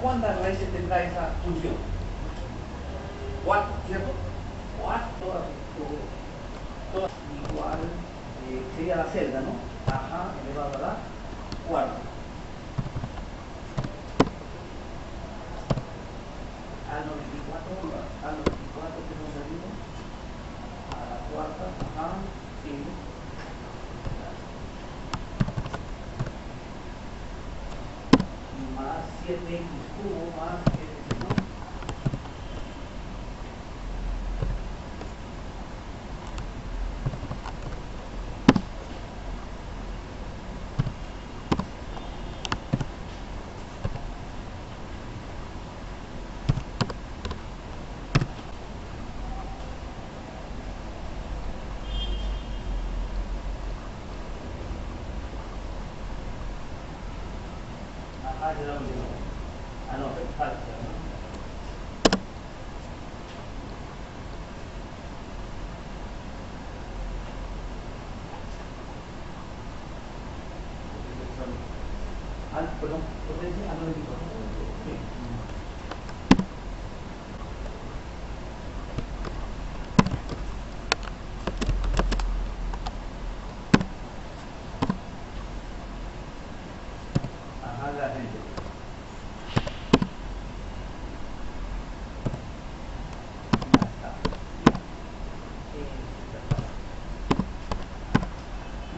cuántas raíces tendrá esa función? 4, ¿cierto? 4 todas igual, sería la celda, ¿no? Ajá, elevado a la 4. A 94 que hemos salido, a la cuarta, ajá, sí. Más 7x cubo más 7x cubo. Ah, ya lo mismo. Ah, no, pero falta. Ah, perdón, potencia, ah, no le digo. Sí.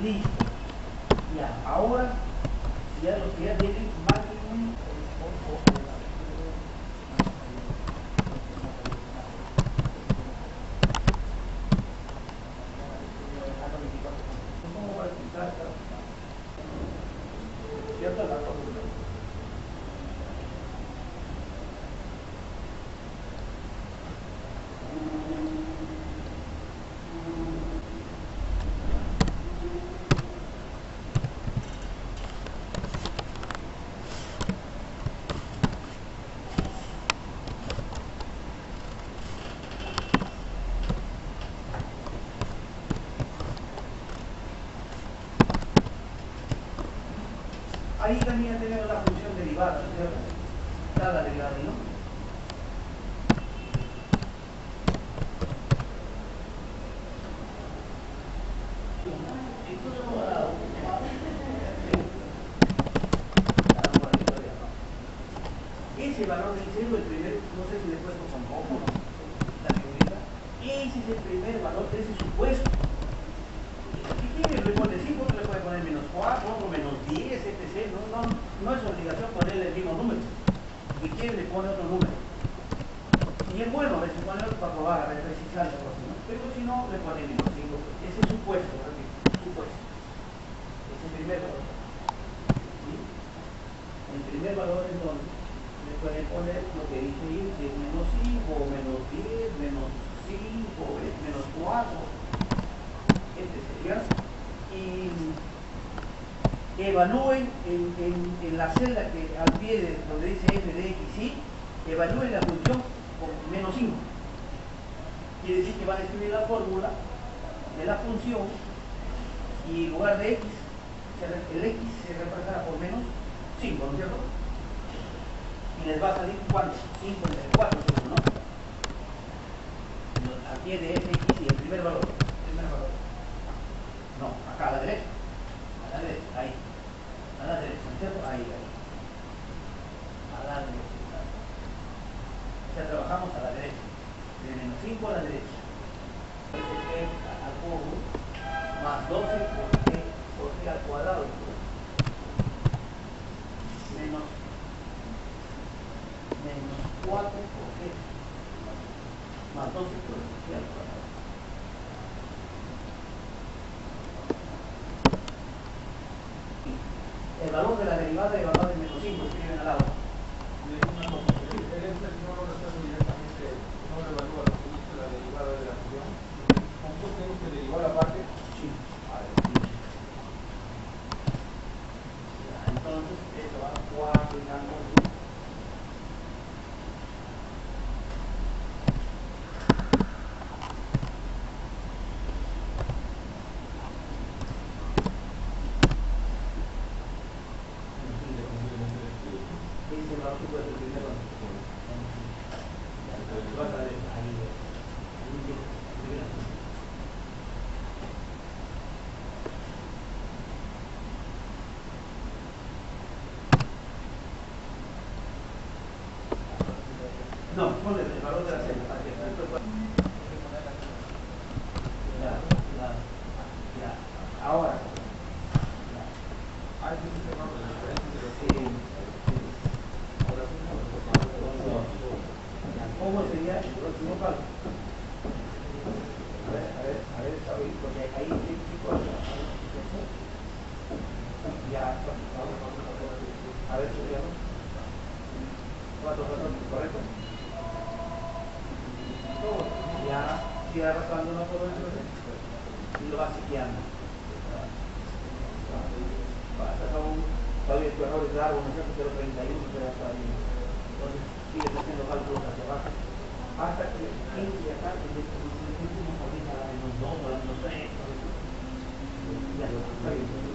Listo. Ya, ahora, ya los que ya tienen más de un... ¿Cómo va a explicar? ¿Cierto? La fórmula. Ahí también tenemos la función derivada, ¿cierto? Está la derivada, ¿no? Ese valor del cero, el primer, no sé si le he puesto con cómo, ¿no? La figurita. Ese es el primer valor de ese supuesto. Si quiere, le pone 5, le puede poner menos 4 o menos 10, etc. No es obligación ponerle el mismo número. Si quiere, le pone otro número. Y es bueno, le pone otro para probar, para precisar la cosa, ¿no? Pero si no, le pone menos 5. Ese es supuesto, repito, supuesto. Es el primer valor. ¿Sí? El primer valor es donde le pueden poner lo que dice ahí, si es menos 5, o menos 10, menos 5, menos 4. Este sería, y evalúen en la celda que al pie de donde dice f de x, y evalúen la función con menos 5. Quiere decir que van a escribir la fórmula de la función y en lugar de x, el x se reemplazará por menos 5, ¿no es cierto? Y les va a salir ¿cuánto? 54, ¿no? Al pie de f de x y el primer valor. No, acá a la derecha, ahí, a la derecha, ¿cierto? Ahí, a la derecha, o sea, trabajamos a la derecha, de menos 5 a la derecha, este al cubo, más 12 por t al cuadrado, menos 4 por t, más 12 por t al cuadrado. El valor de la derivada y el valor de menos 5 escriben al lado. De una cosa, ¿la diferencia no lo resuelve directamente, no lo evalúa, lo que dice la derivada de la función? ¿Con qué tenemos que derivar aparte? Sí. A ver, sí. Ya, entonces, esto va a 4 y tanto. No, ponle el valor de la cena. Ahora. ¿Cómo sería el próximo paso? A ver, David, porque ahí hay chicos. Ya, a ver, estudiamos. 4, ¿correcto? Ya sigue arrastrando una forma y lo va sequeando. Todavía tu error es largo, no sé, 0.31, pero hasta ahí. Entonces sigues haciendo cálculos hacia abajo. Hasta que entre acá, desde el coordina a la -2 o la -3. Ya lo está bien.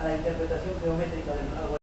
A la interpretación geométrica del árbol.